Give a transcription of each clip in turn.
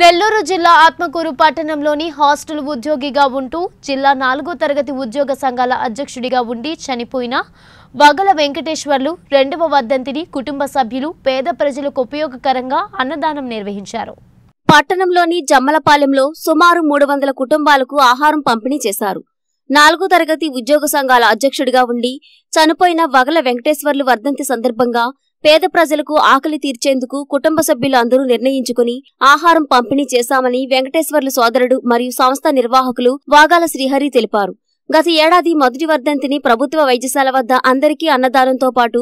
నెల్లూరు జిల్లా ఆత్మకూరు పట్టణంలోని హాస్టల్ ఉద్యోగిగా ఉంటూ జిల్లా 4వ తరగతి ఉద్యోగ సంఘాల అధ్యక్షుడిగా ఉండి చనిపోయిన వగల వెంకటేశ్వర్లు 2వ వర్ధంతిని కుటుంబ సభ్యులు పేద ప్రజలకు ఉపయోగకరంగా అన్నదానం నిర్వహించారు. పట్టణంలోని జమ్మలపాలెంలో సుమారు 300 కుటుంబాలకు ఆహారం పంపిణీ చేశారు. 4వ తరగతి ఉద్యోగ సంఘాల అధ్యక్షుడిగా ఉండి చనిపోయిన వగల వెంకటేశ్వర్లు వర్ధంతి సందర్భంగా పేద ప్రజలకు ఆకలి తీర్చేందుకు కుటుంబ సభ్యులు అందరూ నిర్ణయించుకుని ఆహారం పంపిణీ చేశామని వెంకటేశ్వర్లు సోదరుడు మరియు సంస్థ నిర్వాహకులు వాగాల శ్రీహరి తెలిపారు. గత ఏడాది మొదటి వర్ధంతిని ప్రభుత్వ వైద్యశాల వద్ద అందరికీ అన్నదానంతో పాటు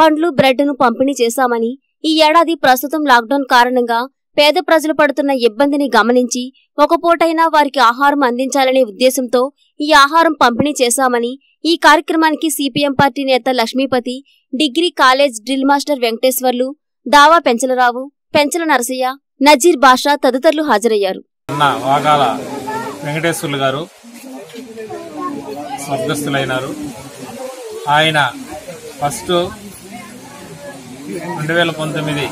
పండ్లు, బ్రెడ్ను పంపిణీ చేశామని, ఈ ఏడాది ప్రస్తుతం లాక్డౌన్ కారణంగా పేద ప్రజలు పడుతున్న ఇబ్బందిని గమనించి ఒక పూటైనా వారికి ఆహారం అందించాలనే ఉద్దేశంతో ఈ ఆహారం పంపిణీ చేశామని, ఈ కార్యక్రమానికి సిపిఎం పార్టీ నేత Lakshmipathi, degree college drill master Venkateswarlu, Dava Penchalarao, Penchala Narasayya, Nazir బాషా తదితరులు హాజరయ్యారు. వాగాల వెంకటేశ్వర్లు గారు స్వర్గస్థులైనారు. ఆయన ఫస్ట్ 2019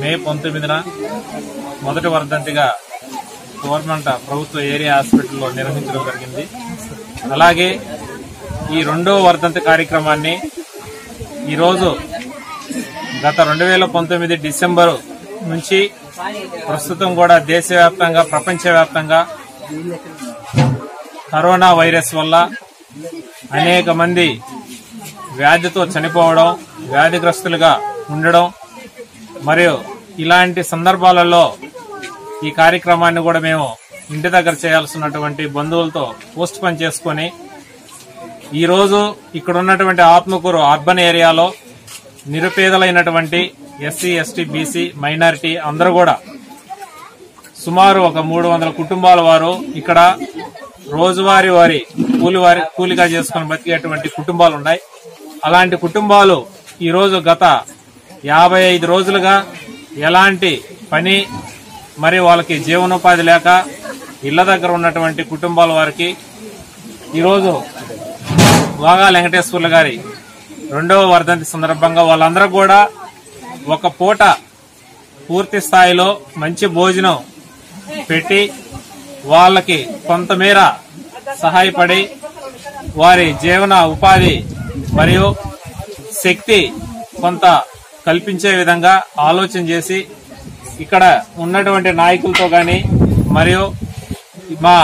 మే 19న మొదటి వర్ధంతిగా గవర్నమెంట్ ప్రభుత్వ ఏరియా హాస్పిటల్లో నిర్వహించడం జరిగింది. అలాగే ఈ 2వ వర్ధంతి కార్యక్రమాన్ని ఈరోజు గత 2019 డిసెంబరు నుంచి ప్రస్తుతం కూడా దేశవ్యాప్తంగా, ప్రపంచవ్యాప్తంగా కరోనా వైరస్ వల్ల అనేక మంది వ్యాధితో చనిపోవడం, వ్యాధిగ్రస్తులుగా ఉండడం, మరియు ఇలాంటి సందర్భాలలో ఈ కార్యక్రమాన్ని కూడా మేము ఇంటి దగ్గర చేయాల్సినటువంటి బంధువులతో పోస్ట్ పని చేసుకుని ఈరోజు ఇక్కడ ఉన్నటువంటి ఆత్మకూరు అర్బన్ ఏరియాలో నిరుపేదలైనటువంటి ఎస్సీ, ఎస్టీ, బీసీ, మైనారిటీ అందరూ కూడా సుమారు ఒక 300 కుటుంబాల వారు ఇక్కడ రోజువారీ కూలిగా చేసుకుని బతికేటువంటి కుటుంబాలు ఉన్నాయి. అలాంటి కుటుంబాలు ఈరోజు గత 55 రోజులుగా ఎలాంటి పని, మరి వాళ్ళకి జీవనోపాధి లేక ఇళ్ల దగ్గర ఉన్నటువంటి కుటుంబాల వారికి ఈరోజు వాగాల వెంకటేశ్వర్లు గారి 2వ వర్ధంతి సందర్భంగా వాళ్ళందరూ కూడా ఒక పూట పూర్తి స్థాయిలో మంచి భోజనం పెట్టి వాళ్ళకి కొంతమేర సహాయపడి వారి జీవన ఉపాధి మరియు శక్తి కొంత కల్పించే విధంగా ఆలోచన చేసి ఇక్కడ ఉన్నటువంటి నాయకులతో కానీ మరియు మా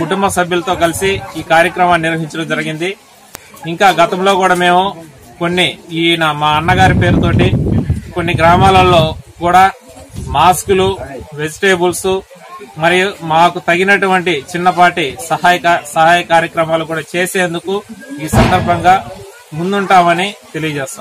కుటుంబ సభ్యులతో కలిసి ఈ కార్యక్రమాన్ని నిర్వహించడం జరిగింది. ఇంకా గతంలో కూడా మేము కొన్ని ఈయన మా అన్నగారి పేరుతోటి కొన్ని గ్రామాలలో కూడా మాస్కులు, వెజిటేబుల్స్ మరియు మాకు తగినటువంటి చిన్నపాటి సహాయ కార్యక్రమాలు కూడా చేసేందుకు ఈ సందర్భంగా ముందుంటామని తెలియజేస్తాం.